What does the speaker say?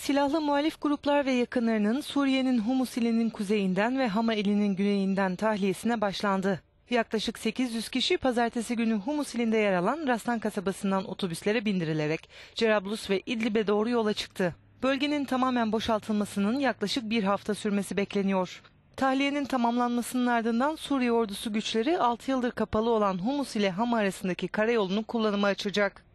Silahlı muhalif gruplar ve yakınlarının Suriye'nin Humus ilinin kuzeyinden ve Hama ilinin güneyinden tahliyesine başlandı. Yaklaşık 800 kişi pazartesi günü Humus ilinde yer alan Rastan kasabasından otobüslere bindirilerek Cerablus ve İdlib'e doğru yola çıktı. Bölgenin tamamen boşaltılmasının yaklaşık bir hafta sürmesi bekleniyor. Tahliyenin tamamlanmasının ardından Suriye ordusu güçleri 6 yıldır kapalı olan Humus ile Hama arasındaki karayolunu kullanıma açacak.